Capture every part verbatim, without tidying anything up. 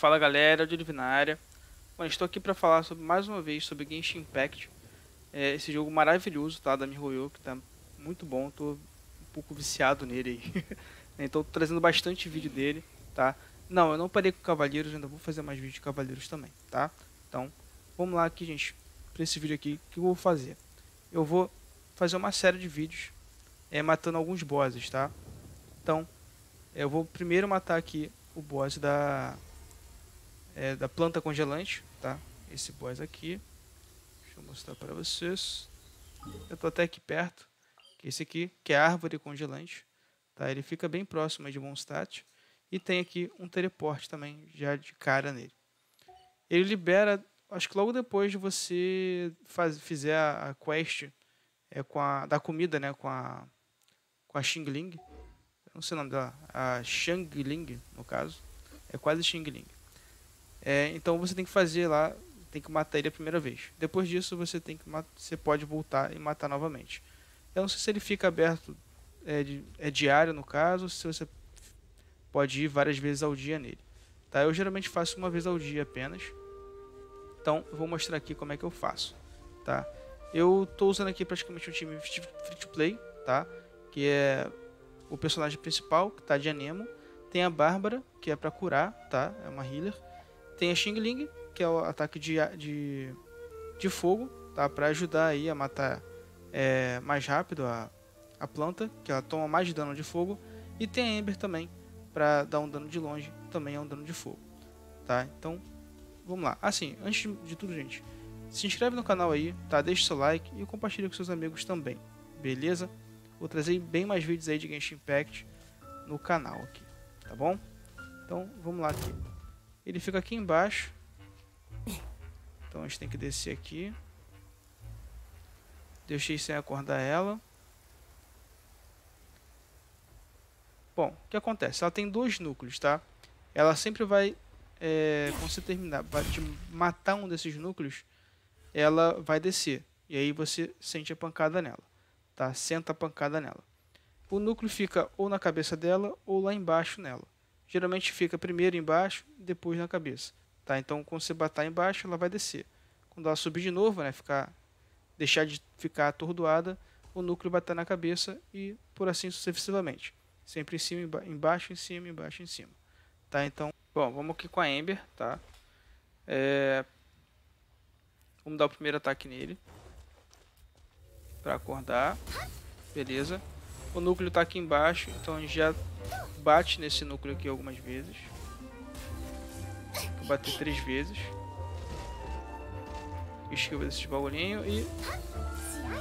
Fala galera, EldOliv na área. Bom, estou aqui para falar sobre, mais uma vez sobre Genshin Impact, é, esse jogo maravilhoso, tá, da Mihoyo, que tá muito bom, tô um pouco viciado nele aí. Então tô trazendo bastante vídeo dele, tá? Não, eu não parei com Cavaleiros, ainda vou fazer mais vídeos de Cavaleiros também, tá? Então vamos lá aqui, gente, para esse vídeo aqui, que eu vou fazer? Eu vou fazer uma série de vídeos é, matando alguns bosses, tá? Então eu vou primeiro matar aqui o boss da é, da planta congelante, tá? Esse boss aqui, deixa eu mostrar para vocês. Eu tô até aqui perto. Que esse aqui, que é a árvore congelante, tá? Ele fica bem próximo de Mondstadt e tem aqui um teleporte também já de cara nele. Ele libera, acho que logo depois de você faz, fizer a, a quest é com a da comida, né? Com a com a Xiangling. Não sei o nome dela, a Xiangling, no caso, é quase Xiangling. É, então você tem que fazer lá, tem que matar ele a primeira vez. Depois disso você tem que você pode voltar e matar novamente. Eu não sei se ele fica aberto, é, é diário no caso, se você pode ir várias vezes ao dia nele. Tá? Eu geralmente faço uma vez ao dia apenas, então eu vou mostrar aqui como é que eu faço. Tá? Eu estou usando aqui praticamente um time free to play, tá? Que é... o personagem principal, que tá de Anemo. Tem a Bárbara, que é para curar, tá? É uma healer. Tem a Xiangling, que é o ataque de, de, de fogo, tá? Para ajudar aí a matar é, mais rápido a, a planta, que ela toma mais dano de fogo. E tem a Amber também, para dar um dano de longe, também é um dano de fogo, tá? Então, vamos lá. Assim, antes de tudo, gente, se inscreve no canal aí, tá? Deixa o seu like e compartilha com seus amigos também, beleza? Vou trazer bem mais vídeos aí de Genshin Impact no canal aqui, tá bom? Então, vamos lá aqui. Ele fica aqui embaixo. Então, a gente tem que descer aqui. Deixei sem acordar ela. Bom, o que acontece? Ela tem dois núcleos, tá? Ela sempre vai, é, quando você terminar, vai te matar um desses núcleos, ela vai descer. E aí você sente a pancada nela. Tá? Senta a pancada nela. O núcleo fica ou na cabeça dela ou lá embaixo nela. Geralmente fica primeiro embaixo, depois na cabeça. Tá? Então, quando você bater embaixo, ela vai descer. Quando ela subir de novo, né, ficar, deixar de ficar atordoada, o núcleo bater na cabeça e por assim sucessivamente. Sempre em cima, emba embaixo, em cima, embaixo, em cima. Tá? Então, bom, vamos aqui com a Amber. Tá? É... Vamos dar o primeiro ataque nele. Para acordar, beleza. O núcleo tá aqui embaixo, então a gente já bate nesse núcleo aqui algumas vezes. Vou bater três vezes. Esquiva desse bagulhinho e...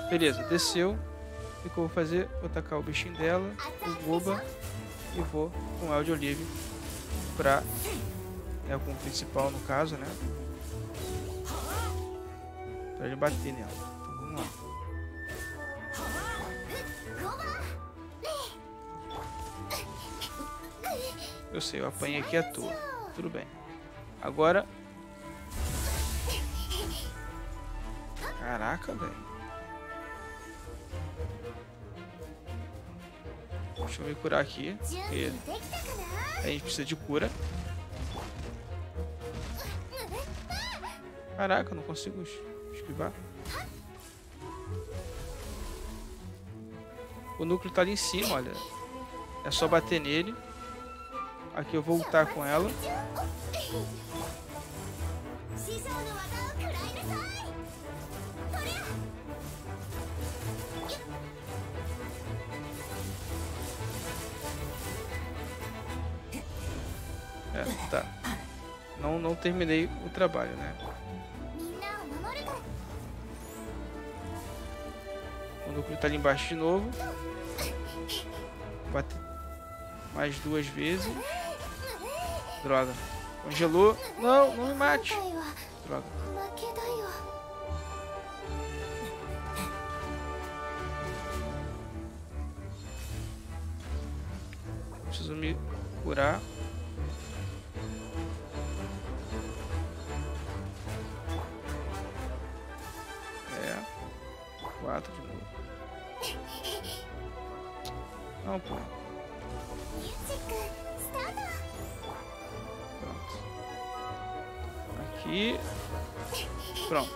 beleza, desceu. E o que eu vou fazer? Vou tacar o bichinho dela, o Gooba, e vou com o EldOliv pra... é com o principal no caso, né? Pra ele bater nela. Então vamos lá. Eu sei, eu apanhei aqui à toa. Tudo bem. Agora... caraca, velho. Deixa eu me curar aqui. Porque a gente precisa de cura. Caraca, não consigo esquivar. O núcleo tá ali em cima, olha. É só bater nele. Aqui eu vou lutar com ela. É, tá. Não, não terminei o trabalho, né? O núcleo tá ali embaixo de novo. Bate mais duas vezes. Droga. Congelou. Não, não me mate. Droga. Preciso me curar. É. Quatro de novo. Não, pô. Pronto. aqui. Pronto.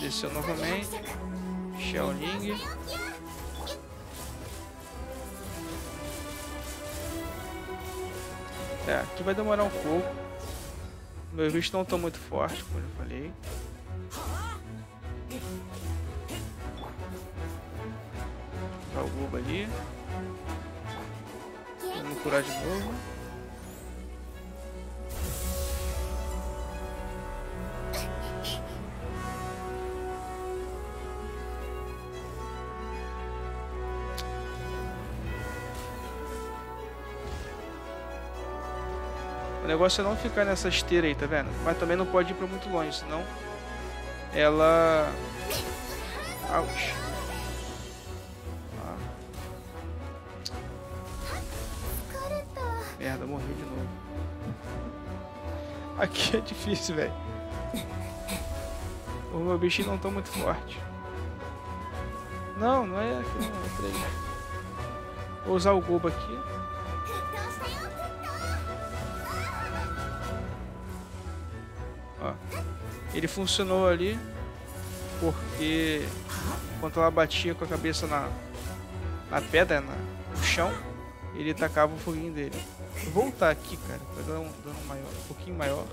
Desceu novamente. Xiangling. É, aqui vai demorar um pouco. Meus bichos não estão muito fortes, como eu falei. Vou colocar o Gooba ali. Vamos curar de novo. O negócio é não ficar nessa esteira aí, tá vendo? Mas também não pode ir pra muito longe, senão ela... Ouch. Merda, morri de novo. Aqui é difícil, velho. Os meus bichos não estão muito fortes. Não, não é aqui não, é três. Vou usar o Gooba aqui. Ó, ele funcionou ali porque quando ela batia com a cabeça na, na pedra, na, no chão, ele tacava o foguinho dele. Vou voltar aqui, cara, pra dar um dano maior, um pouquinho maior.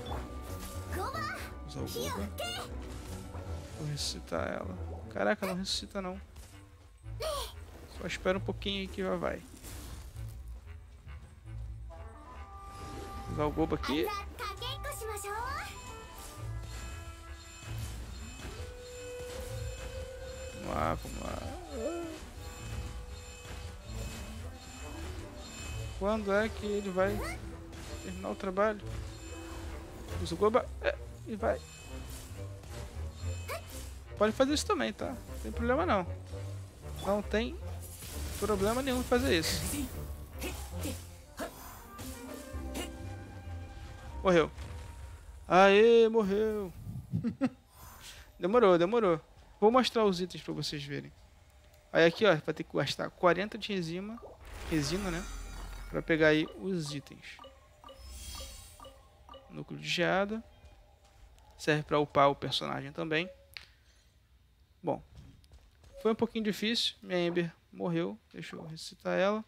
Usar o Gooba. Vou ressuscitar ela. Caraca, não ressuscita não. Só espera um pouquinho que já vai. Usar o Gooba aqui. Vamos lá, vamos lá. Quando é que ele vai terminar o trabalho? Usa o Gooba é, e vai. Pode fazer isso também, tá? Não tem problema não. Não tem problema nenhum fazer isso. Morreu. Aê, morreu. Demorou, demorou. Vou mostrar os itens pra vocês verem. Aí aqui, ó, vai ter que gastar quarenta de resina, resina, né? Pra pegar aí os itens. Núcleo de geada. Serve pra upar o personagem também. Bom. Foi um pouquinho difícil. Minha Amber morreu. Deixa eu ressuscitar ela.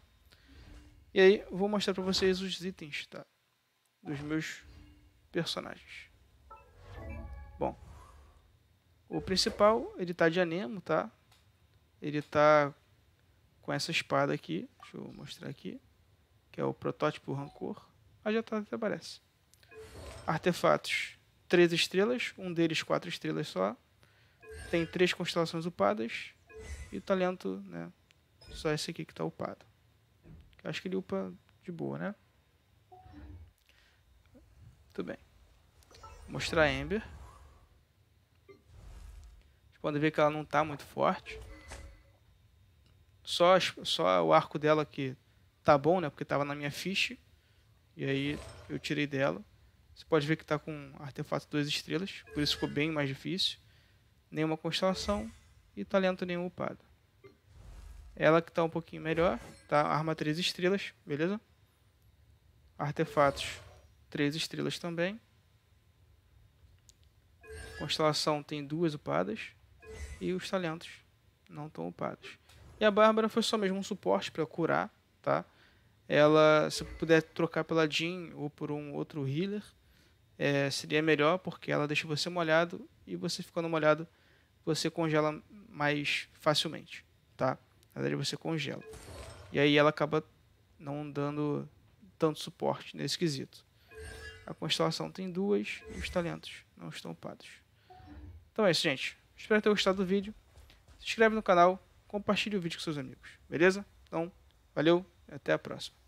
E aí vou mostrar pra vocês os itens, tá? Dos meus personagens. Bom. O principal, ele tá de Anemo, tá? Ele tá com essa espada aqui. Deixa eu mostrar aqui. Que é o protótipo rancor. Ah, já tá, até aparece. Artefatos. Três estrelas. Um deles quatro estrelas só. Tem três constelações upadas. E o talento, né? Só esse aqui que tá upado. Acho que ele upa de boa, né? Muito bem. Vou mostrar a Amber. Vocês podem ver que ela não tá muito forte. Só, só o arco dela aqui. Tá bom, né? Porque tava na minha ficha. E aí eu tirei dela. Você pode ver que tá com artefato duas estrelas. Por isso ficou bem mais difícil. Nenhuma constelação. E talento nenhum upado. Ela que tá um pouquinho melhor. Tá? Arma três estrelas. Beleza? Artefatos três estrelas também. Constelação tem duas upadas. E os talentos não estão upados. E a Bárbara foi só mesmo um suporte pra curar. Tá? Ela, se puder trocar pela Jean ou por um outro healer, é, seria melhor, porque ela deixa você molhado e você ficando molhado, você congela mais facilmente, tá? Na verdade, você congela. E aí ela acaba não dando tanto suporte nesse quesito. A constelação tem duas e os talentos não estão upados. Então é isso, gente. Espero ter gostado do vídeo. Se inscreve no canal, compartilhe o vídeo com seus amigos, beleza? Então, valeu! Até a próxima.